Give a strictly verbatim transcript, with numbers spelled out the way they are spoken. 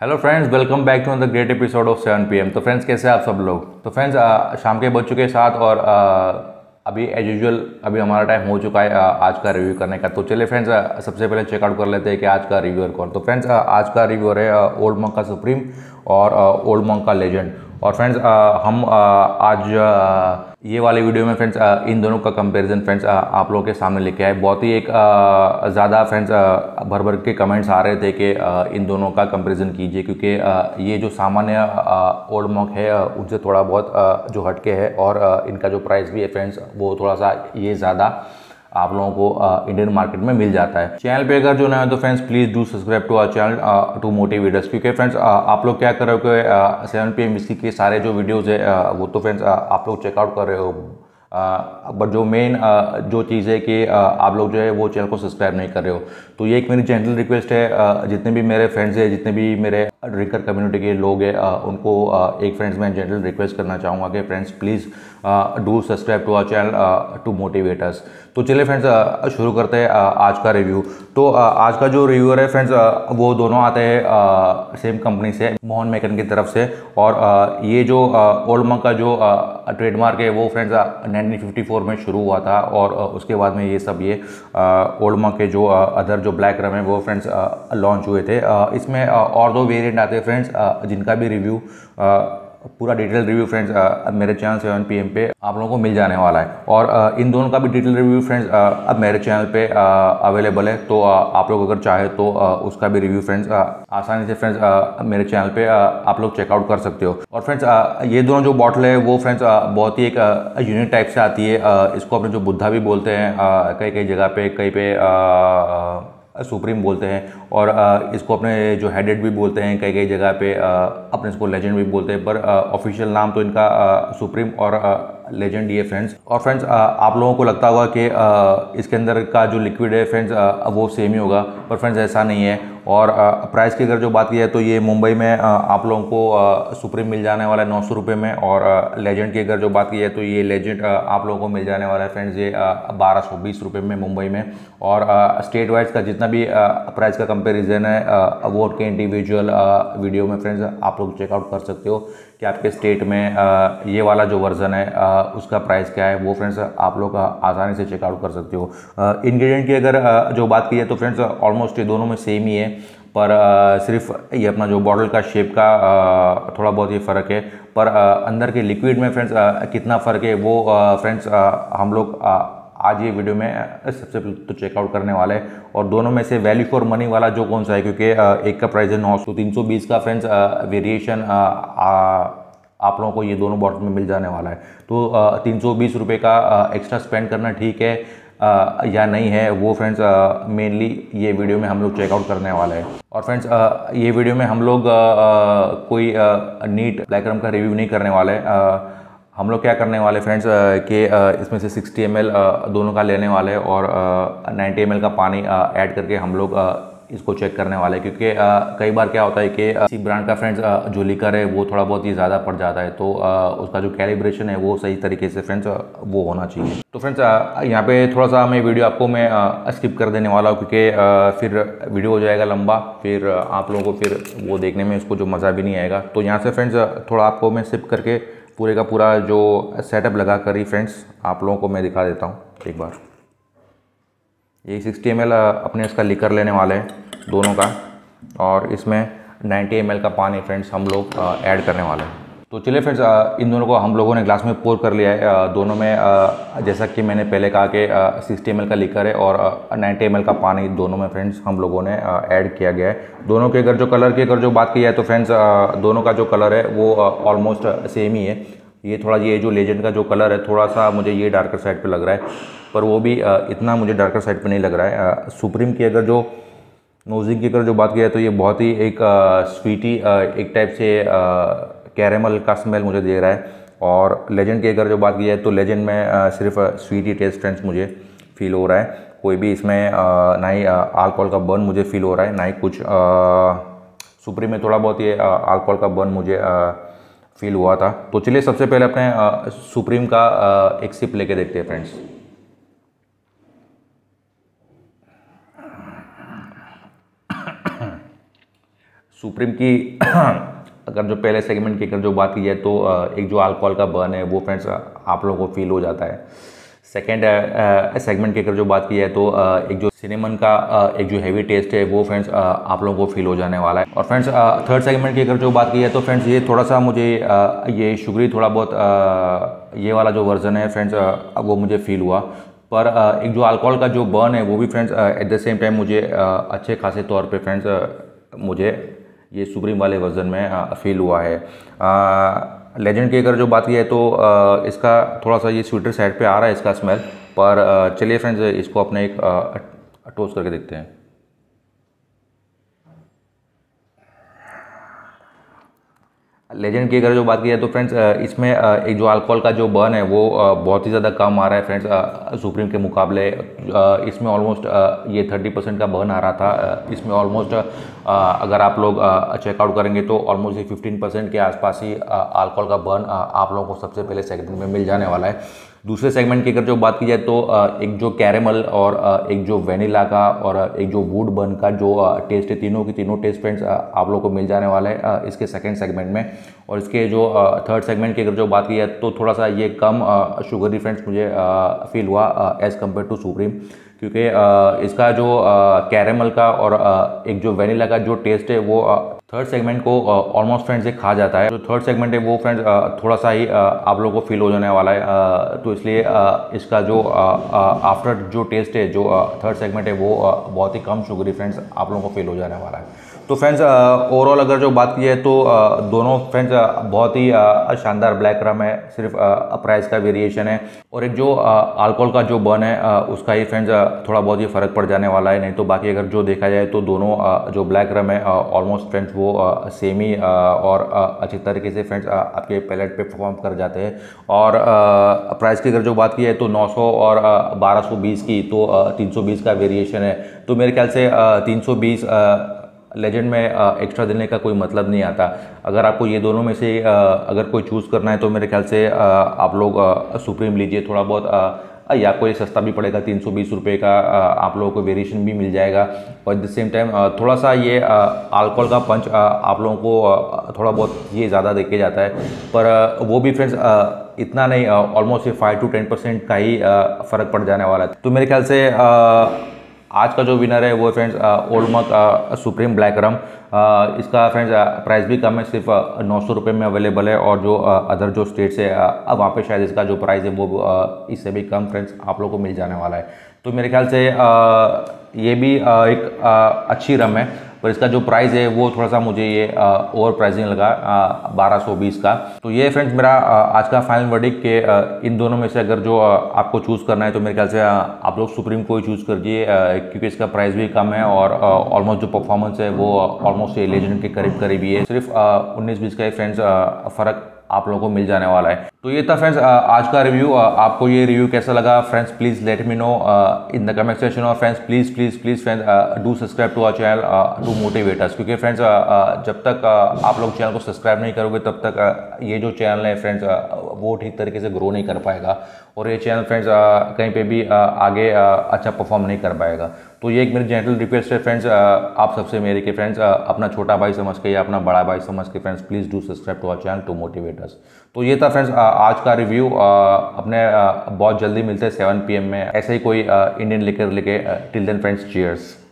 Hello friends, welcome back to the great episode of seven P M. तो friends, कैसे हैं आप सब लोग? तो फ्रेंड्स, शाम के बज चुके हैं साथ और आ, अभी एज यूजल अभी हमारा टाइम हो चुका है आ, आज का रिव्यू करने का। तो चलिए फ्रेंड्स, सबसे पहले चेकआउट कर लेते हैं कि आज का रिव्यूअर कौन। तो फ्रेंड्स, आज का रिव्यूअर है ओल्ड मंक का सुप्रीम और ओल्ड मंक का लेजेंड। और फ्रेंड्स, हम आ, आज आ, ये वाले वीडियो में फ्रेंड्स इन दोनों का कंपैरिजन फ्रेंड्स आप लोगों के सामने लेके आए। बहुत ही एक ज़्यादा फ्रेंड्स भर भर के कमेंट्स आ रहे थे कि इन दोनों का कंपैरिजन कीजिए, क्योंकि ये जो सामान्य ओल्ड मॉक है उनसे थोड़ा बहुत जो हटके है और इनका जो प्राइस भी है फ्रेंड्स वो थोड़ा सा ये ज़्यादा आप लोगों को इंडियन मार्केट में मिल जाता है। चैनल पे अगर जो ना है तो friends please do subscribe to our channel to motivate us, क्योंकि फ्रेंड्स आप लोग क्या कर रहे हो, सेवन पी एम विस्की के सारे जो वीडियोज़ है वो तो फ्रेंड्स आप लोग चेकआउट कर रहे हो, बट जो मेन जो चीज़ है कि आप लोग जो है वो चैनल को सब्सक्राइब नहीं कर रहे हो। तो ये एक मेरी जेंटल रिक्वेस्ट है, जितने भी मेरे फ्रेंड्स हैं, जितने भी मेरे ड्रिंकर कम्युनिटी के लोग हैं, उनको एक फ्रेंड्स मैं जेंटल रिक्वेस्ट करना चाहूँगा कि friends please do subscribe to our channel to motivate us. तो चलिए फ्रेंड्स, शुरू करते हैं आज का रिव्यू। तो आज का जो रिव्यूअर है फ्रेंड्स वो दोनों आते हैं सेम कंपनी से, मोहन मेकिन की तरफ से। और ये जो ओल्ड मंक का जो ट्रेडमार्क है वो फ्रेंड्स नाइनटीन फिफ्टी फोर में शुरू हुआ था और उसके बाद में ये सब ये ओल्ड मंक के जो अदर जो ब्लैक रम है वो फ्रेंड्स लॉन्च हुए थे। इसमें और दो वेरिएंट आते हैं फ्रेंड्स, जिनका भी रिव्यू पूरा डिटेल रिव्यू फ्रेंड्स मेरे चैनल सेवन पी एम पे आप लोगों को मिल जाने वाला है। और आ, इन दोनों का भी डिटेल रिव्यू फ्रेंड्स अब मेरे चैनल पे अवेलेबल है, तो आ, आप लोग अगर चाहे तो आ, उसका भी रिव्यू फ्रेंड्स आसानी से फ्रेंड्स मेरे चैनल पे आ, आप लोग चेकआउट कर सकते हो। और फ्रेंड्स ये दोनों जो बॉटल है वो फ्रेंड्स बहुत ही एक यूनिक टाइप से आती है। आ, इसको अपने जो बुद्धा भी बोलते हैं, कई कई जगह पे कहीं पे आ, आ, सुप्रीम बोलते हैं, और इसको अपने जो हेडेड भी बोलते हैं, कई कई जगह पे अपने इसको लेजेंड भी बोलते हैं, पर ऑफिशियल नाम तो इनका सुप्रीम और लेजेंड ये फ्रेंड्स। और फ्रेंड्स आप लोगों को लगता होगा कि इसके अंदर का जो लिक्विड है फ्रेंड्स वो सेम ही होगा, पर फ्रेंड्स ऐसा नहीं है। और प्राइस की अगर जो बात की जाए तो ये मुंबई में आप लोगों को सुप्रीम मिल जाने वाला है नौ सौ रुपये में, और लेजेंड की अगर जो बात की जाए तो ये लेजेंड आप लोगों को मिल जाने वाला है फ्रेंड्स ये बारह सौ बीस रुपये में मुंबई में। और स्टेट वाइज का जितना भी प्राइस का कंपेरिजन है वो उनके इंडिविजुअल वीडियो में फ्रेंड्स आप लोग चेकआउट कर सकते हो कि आपके स्टेट में ये वाला जो वर्जन है उसका प्राइस क्या है, वो फ्रेंड्स आप लोग आसानी से चेकआउट कर सकते हो। इंग्रेडिएंट की अगर जो बात की जाए तो फ्रेंड्स ऑलमोस्ट ये दोनों में सेम ही है, पर सिर्फ ये अपना जो बॉटल का शेप का थोड़ा बहुत ये फ़र्क है, पर अंदर के लिक्विड में फ्रेंड्स कितना फ़र्क है वो फ्रेंड्स हम लोग आज ये वीडियो में सबसे पहले तो चेकआउट करने वाला है। और दोनों में से वैल्यू फॉर मनी वाला जो कौन सा है, क्योंकि एक का प्राइस है नौ सौ तीन सौ बीस का फ्रेंड्स वेरिएशन आप लोगों को ये दोनों बॉटल में मिल जाने वाला है। तो तीन सौ बीस रुपये का एक्स्ट्रा स्पेंड करना ठीक है आ, या नहीं है वो फ्रेंड्स मेनली ये वीडियो में हम लोग चेकआउट करने वाला है। और फ्रेंड्स ये वीडियो में हम लोग कोई नीट ब्लैक रम का रिव्यू नहीं करने वाला है। आ, हम लोग क्या करने वाले फ्रेंड्स कि इसमें से सिक्सटी एम एल दोनों का लेने वाले हैं और नाइंटी एम एल का पानी ऐड करके हम लोग इसको चेक करने वाले, क्योंकि कई बार क्या होता है कि किसी ब्रांड का फ्रेंड्स जो लिकर है वो थोड़ा बहुत ही ज़्यादा पड़ जाता है, तो उसका जो कैलिब्रेशन है वो सही तरीके से फ्रेंड्स वो होना चाहिए। तो फ्रेंड्स यहाँ पे थोड़ा सा मैं वीडियो आपको मैं स्किप कर देने वाला हूँ, क्योंकि फिर वीडियो हो जाएगा लंबा, फिर आप लोगों को फिर वो देखने में उसको जो मज़ा भी नहीं आएगा। तो यहाँ से फ्रेंड्स थोड़ा आपको मैं स्किप करके पूरे का पूरा जो सेटअप लगा कर ही फ्रेंड्स आप लोगों को मैं दिखा देता हूँ एक बार। ये सिक्सटी एम एल अपने इसका लिकर लेने वाले हैं दोनों का, और इसमें नाइंटी एम एल का पानी फ्रेंड्स हम लोग ऐड करने वाले हैं। तो चलिए फ्रेंड्स इन दोनों को हम लोगों ने ग्लास में पोर कर लिया है। दोनों में जैसा कि मैंने पहले कहा कि सिक्सटी एम एल का लिकर है और नाइंटी एम एल का पानी दोनों में फ्रेंड्स हम लोगों ने ऐड किया गया है। दोनों के अगर जो कलर की अगर जो बात की जाए तो फ्रेंड्स दोनों का जो कलर है वो ऑलमोस्ट सेम ही है। ये थोड़ा ये जो लेजेंड का जो कलर है थोड़ा सा मुझे ये डार्कर साइड पे लग रहा है, पर वो भी इतना मुझे डार्कर साइड पे नहीं लग रहा है। सुप्रीम की अगर जो नोजिंग की अगर जो बात की जाए तो ये बहुत ही एक स्वीटी एक टाइप से कैरेमल का स्मेल मुझे दे रहा है, और लेजेंड की अगर जो बात की जाए तो लेजेंड में सिर्फ स्वीटी टेस्ट फ्रेंड्स मुझे फील हो रहा है। कोई भी इसमें ना ही अल्कोहल का बर्न मुझे फील हो रहा है, ना ही कुछ सुप्रीम में थोड़ा बहुत ये अल्कोहल का बर्न मुझे फील हुआ था। तो चलिए सबसे पहले अपने सुप्रीम का एक सिप लेके देखते हैं फ्रेंड्स। सुप्रीम की अगर जो पहले सेगमेंट की अगर जो बात की जाए तो एक जो अल्कोहल का बर्न है वो फ्रेंड्स आप लोगों को फील हो जाता है। सेकेंड सेगमेंट की अगर जो बात की जाए तो एक जो सिनेमन का एक जो हैवी टेस्ट है वो फ्रेंड्स आप लोगों को फील हो जाने वाला है। और फ्रेंड्स थर्ड सेगमेंट की अगर जो बात की जाए तो फ्रेंड्स ये थोड़ा सा मुझे ये शुगरी थोड़ा बहुत ये वाला जो वर्जन है फ्रेंड्स वो मुझे फील हुआ, पर एक जो अल्कोहल का जो बर्न है वो भी friends at the same time मुझे अच्छे खासे तौर पे फ्रेंड्स मुझे ये सुप्रीम वाले वर्जन में फील हुआ है। लेजेंड की अगर जो बात की है तो इसका थोड़ा सा ये स्वीटर साइड पे आ रहा है इसका स्मेल, पर चलिए फ्रेंड्स इसको अपने एक टोस्ट करके देखते हैं। लेजेंड की अगर जो बात की है तो फ्रेंड्स इसमें एक जो अल्कोहल का जो बर्न है वो बहुत ही ज़्यादा कम आ रहा है फ्रेंड्स सुप्रीम के मुकाबले। इसमें ऑलमोस्ट ये थर्टी परसेंट का बर्न आ रहा था, इसमें ऑलमोस्ट अगर आप लोग चेकआउट करेंगे तो ऑलमोस्ट ये फिफ्टीन परसेंट के आसपास ही अल्कोहल का बर्न आप लोगों को सबसे पहले सेगमेंट में मिल जाने वाला है। दूसरे सेगमेंट की अगर जो बात की जाए तो एक जो कैरेमल और एक जो वेनिला का और एक जो वुड बर्न का जो टेस्ट है, तीनों की तीनों टेस्ट फ्रेंड्स आप लोगों को मिल जाने वाला है इसके सेकंड सेगमेंट में। और इसके जो थर्ड सेगमेंट की अगर जो बात की जाए तो थोड़ा सा ये कम शुगरी फ्रेंड्स मुझे फील हुआ एज़ कम्पेयर टू सुप्रीम, क्योंकि इसका जो कैरेमल का और एक जो वेनिला का जो टेस्ट है वो थर्ड सेगमेंट को ऑलमोस्ट फ्रेंड्स से खा जाता है। जो थर्ड सेगमेंट है वो फ्रेंड्स थोड़ा सा ही आप लोगों को फील हो जाने वाला है, तो इसलिए इसका जो आफ्टर जो टेस्ट है जो थर्ड सेगमेंट है वो बहुत ही कम शुगरी फ्रेंड्स आप लोगों को फील हो जाने वाला है। तो फ्रेंड्स ओवरऑल अगर जो बात की है तो दोनों फ्रेंड्स बहुत ही शानदार ब्लैक रम है, सिर्फ प्राइस का वेरिएशन है और एक जो अल्कोहल का जो बर्न है उसका ही फ्रेंड्स थोड़ा बहुत ही फ़र्क पड़ जाने वाला है। नहीं तो बाकी अगर जो देखा जाए तो दोनों जो ब्लैक रम है ऑलमोस्ट फ्रेंड्स वो सेम ही और अच्छी तरीके से फ्रेंड्स आपके पैलेट पे परफॉर्म कर जाते हैं। और प्राइस की अगर जो बात की है तो नौ सौ और बारह सौ बीस की तो तीन सौ बीस का वेरिएशन है, तो मेरे ख्याल से तीन सौ बीस लेजेंड में एक्स्ट्रा देने का कोई मतलब नहीं आता। अगर आपको ये दोनों में से अगर कोई चूज़ करना है तो मेरे ख्याल से आप लोग सुप्रीम लीजिए, थोड़ा बहुत या कोई सस्ता भी पड़ेगा, तीन सौ बीस रुपये का आप लोगों को वेरिएशन भी मिल जाएगा और एट द सेम टाइम थोड़ा सा ये अल्कोहल का पंच आप लोगों को थोड़ा बहुत ये ज़्यादा देखे जाता है, पर वो भी फ्रेंड्स इतना नहीं, ऑलमोस्ट ये फाइव टू टेन परसेंट का ही फ़र्क पड़ जाने वाला है। तो मेरे ख्याल से आज का जो विनर है वो friends old Monk Supreme black rum, इसका फ्रेंड्स प्राइस भी कम है, सिर्फ नौ सौ रुपये में अवेलेबल है और जो अदर जो स्टेट्स है अब वहाँ पे शायद इसका जो प्राइस है वो इससे भी कम फ्रेंड्स आप लोगों को मिल जाने वाला है। तो मेरे ख्याल से ये भी एक अच्छी रम है, पर इसका जो प्राइस है वो थोड़ा सा मुझे ये ओवर प्राइसिंग लगा बारह सौ बीस का। तो ये फ्रेंड्स मेरा आज का फाइनल वर्डिक्ट के इन दोनों में से अगर जो आपको चूज़ करना है तो मेरे ख्याल से आप लोग सुप्रीम को ही चूज़ करिए, क्योंकि इसका प्राइस भी कम है और ऑलमोस्ट जो परफॉर्मेंस है वो ऑलमोस्ट ये लेजेंड के करीब करीब ही है, सिर्फ उन्नीस बीस का ही फ्रेंड्स फ़र्क आप लोगों को मिल जाने वाला है। तो ये था फ्रेंड्स आज का रिव्यू, आपको ये रिव्यू कैसा लगा friends please let me know in the comment section. और friends please please please friends do subscribe to our channel to motivate us, क्योंकि फ्रेंड्स जब तक आप लोग चैनल को सब्सक्राइब नहीं करोगे तब तक ये जो चैनल है फ्रेंड्स वो ठीक तरीके से ग्रो नहीं कर पाएगा और ये चैनल फ्रेंड्स कहीं पर भी आगे अच्छा परफॉर्म नहीं कर पाएगा। तो ये एक मेरी जेंटल रिक्वेस्ट है फ्रेंड्स आप सबसे मेरे के फ्रेंड्स अपना छोटा भाई समझ के या अपना बड़ा भाई समझ के friends please do subscribe to our channel to motivate us. तो ये था फ्रेंड्स आज का रिव्यू, अपने बहुत जल्दी मिलते हैं सेवन पी एम में ऐसे ही कोई इंडियन लेकर लेके। Till then friends cheers.